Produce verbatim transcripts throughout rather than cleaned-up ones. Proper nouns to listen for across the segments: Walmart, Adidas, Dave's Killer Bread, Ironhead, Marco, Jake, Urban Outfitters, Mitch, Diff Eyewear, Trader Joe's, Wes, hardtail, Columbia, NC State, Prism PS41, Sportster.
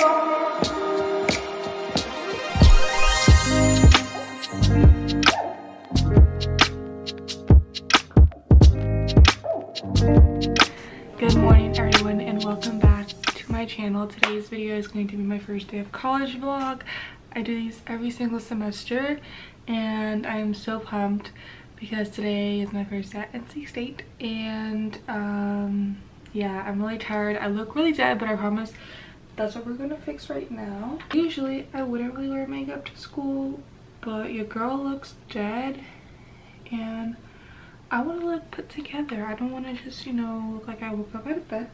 Good morning everyone and welcome back to my channel. Today's video is going to be my first day of college vlog. I do these every single semester and I am so pumped because today is my first day at N C State and um, yeah, I'm really tired. I look really dead, but I promise that's what we're gonna fix right now. Usually I wouldn't really wear makeup to school, but your girl looks dead and I want to look put together. I don't want to just, you know, look like I woke up out of bed.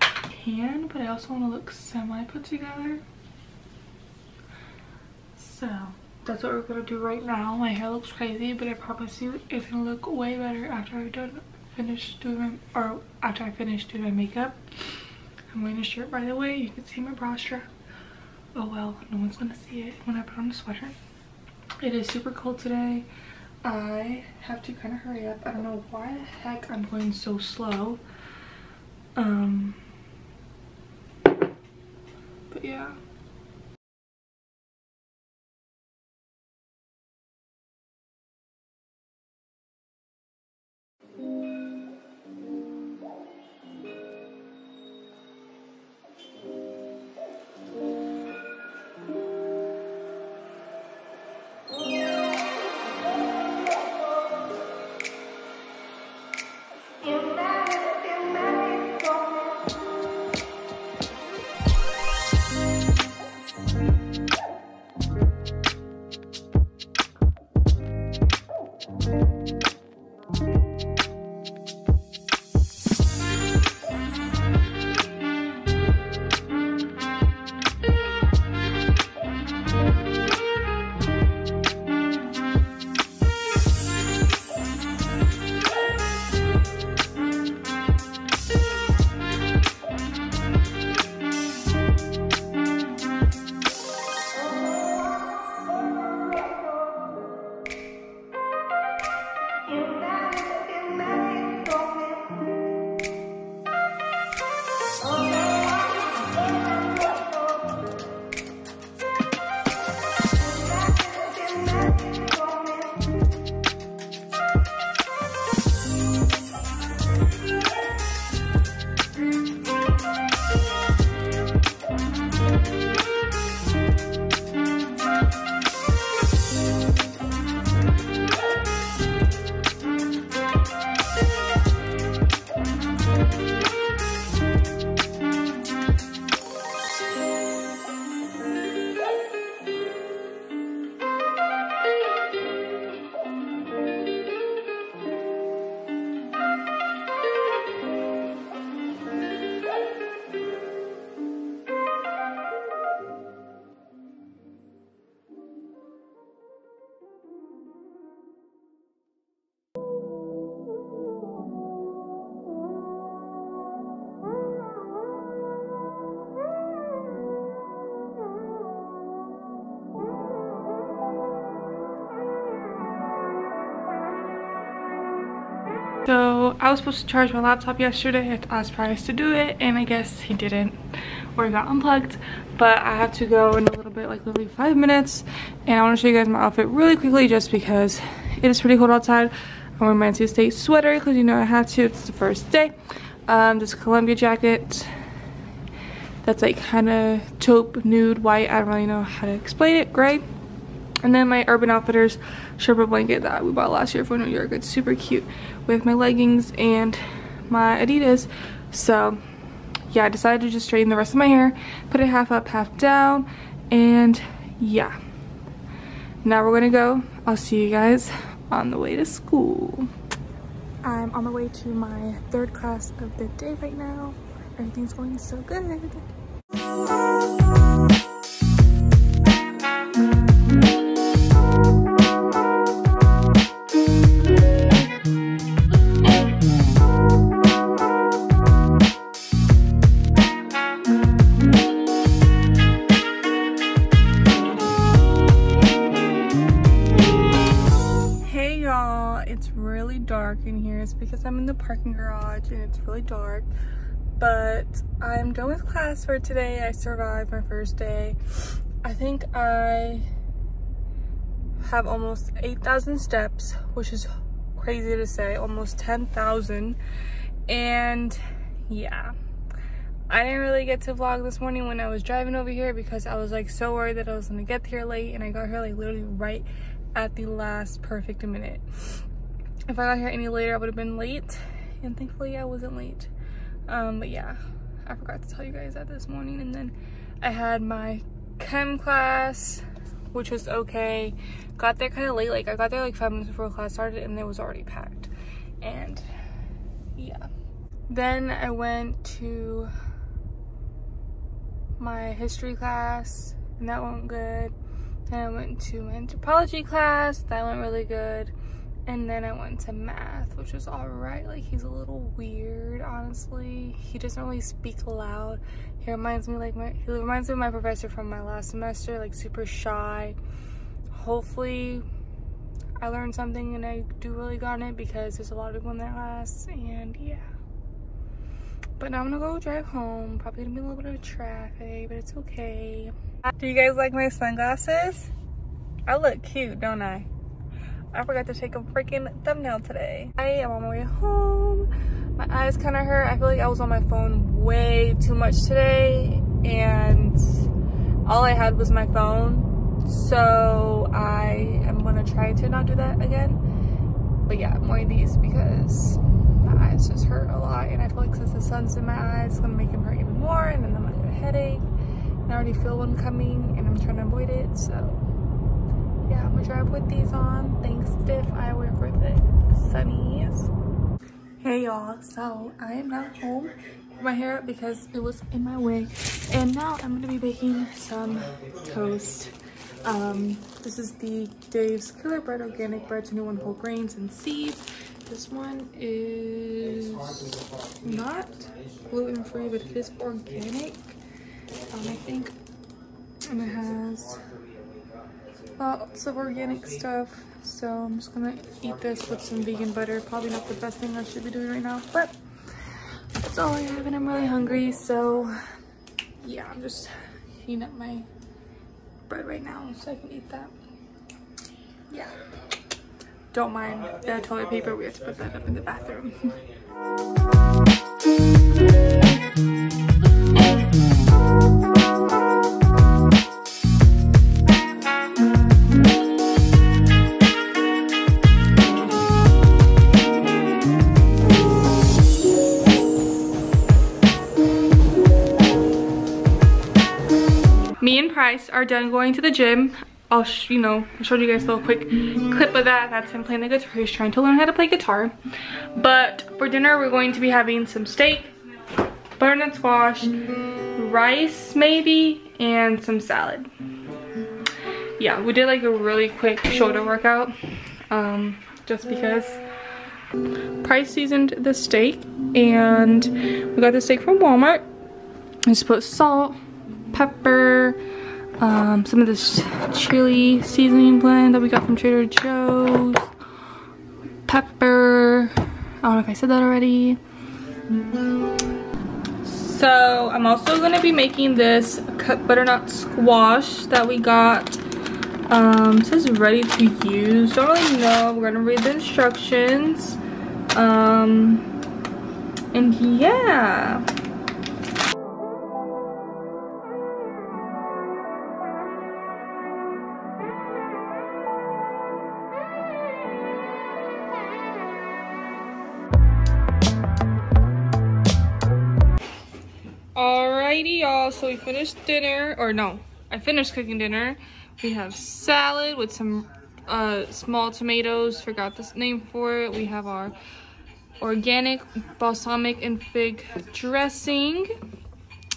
I can, but I also want to look semi put together. So that's what we're gonna do right now. My hair looks crazy, but I promise you it's gonna look way better after I've done finished doing my, or after I finish doing my makeup. I'm wearing a shirt, by the way. You can see my bra strap. Oh well, no one's gonna see it when I put on a sweater. It is super cold today. I have to kind of hurry up. I don't know why the heck I'm going so slow. Um but yeah. So I was supposed to charge my laptop yesterday. I had to ask Price to do it and I guess he didn't or got unplugged, but I have to go in a little bit, like literally five minutes. And I want to show you guys my outfit really quickly just because it is pretty cold outside. I'm wearing my N C State sweater because you know I had to, it's the first day. Um, this Columbia jacket that's like kind of taupe, nude, white. I don't really know how to explain it, gray. And then my Urban Outfitters Sherpa blanket that we bought last year for New York. It's super cute with my leggings and my Adidas. So yeah, I decided to just straighten the rest of my hair, put it half up, half down, and yeah. Now we're gonna go. I'll see you guys on the way to school. I'm on the way to my third class of the day right now. Everything's going so good. It's really dark in here. It's because I'm in the parking garage and it's really dark, but I'm done with class for today. I survived my first day. I think I have almost eight thousand steps, which is crazy to say, almost ten thousand. And yeah, I didn't really get to vlog this morning when I was driving over here because I was like so worried that I was gonna get here late, and I got here like literally right at the last perfect minute. If I got here any later, I would have been late, and thankfully I wasn't late. Um, but yeah, I forgot to tell you guys that this morning. And then I had my chem class, which was okay. Got there kind of late. Like I got there like five minutes before class started, and it was already packed. And yeah, then I went to my history class, and that went good. Then I went to my anthropology class, that went really good. And then I went to math, which was all right. Like, he's a little weird, honestly. He doesn't really speak loud. He reminds me like my, he reminds me of my professor from my last semester, like super shy. Hopefully I learned something and I do really got it, because there's a lot of people in that class, and yeah. But now I'm gonna go drive home. Probably gonna be a little bit of traffic, but it's okay. Do you guys like my sunglasses? I look cute, don't I? I forgot to take a freaking thumbnail today. I am on my way home. My eyes kind of hurt. I feel like I was on my phone way too much today, and all I had was my phone. So I am gonna try to not do that again. But yeah, I'm wearing these because my eyes just hurt a lot, and I feel like since the sun's in my eyes, it's gonna make them hurt even more, and then I'm gonna get a headache. And I already feel one coming, and I'm trying to avoid it, so. Yeah, I'm gonna drive with these on. Thanks, Diff Eyewear, for the sunnies. Hey y'all, so I am now home. Put my hair up because it was in my way, and now I'm gonna be baking some toast. Um, this is the Dave's Killer Bread organic bread to new one whole grains and seeds. This one is not gluten free, but it is organic. Um, I think, and it has lots of organic stuff, so I'm just gonna eat this with some vegan butter. Probably not the best thing I should be doing right now, but that's all I have, and I'm really hungry, so yeah, I'm just heating up my bread right now so I can eat that. Yeah, don't mind the toilet paper, we have to put that up in the bathroom. Are done going to the gym. I'll sh you know I showed you guys a little quick clip of that. That's him playing the guitar. He's trying to learn how to play guitar. But for dinner, we're going to be having some steak, butternut squash, rice maybe, and some salad. Yeah, we did like a really quick shoulder workout, um, just because. Price seasoned the steak, and we got the steak from Walmart. I just put salt, pepper, um some of this chili seasoning blend that we got from Trader Joe's, pepper, I don't know if I said that already. So I'm also going to be making this cut butternut squash that we got. Um it says ready to use, don't really know. We're going to read the instructions, um and yeah. Alrighty y'all, so we finished dinner, or no, I finished cooking dinner. We have salad with some uh, small tomatoes, forgot the name for it. We have our organic balsamic and fig dressing.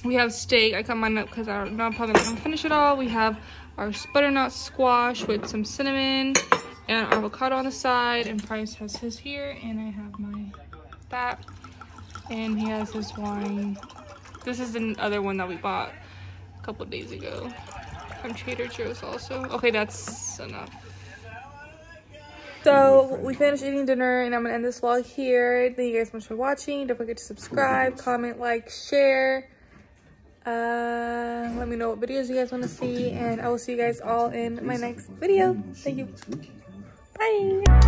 We have steak, I cut mine up because I'm not probably not going to finish it all. We have our butternut squash with some cinnamon and avocado on the side, and Price has his here, and I have my that, and he has his wine. This is another one that we bought a couple days ago from Trader Joe's also. Okay, that's enough. So we finished eating dinner and I'm gonna end this vlog here. Thank you guys so much for watching. Don't forget to subscribe, comment, like, share. Uh, let me know what videos you guys want to see, and I will see you guys all in my next video. Thank you. Bye.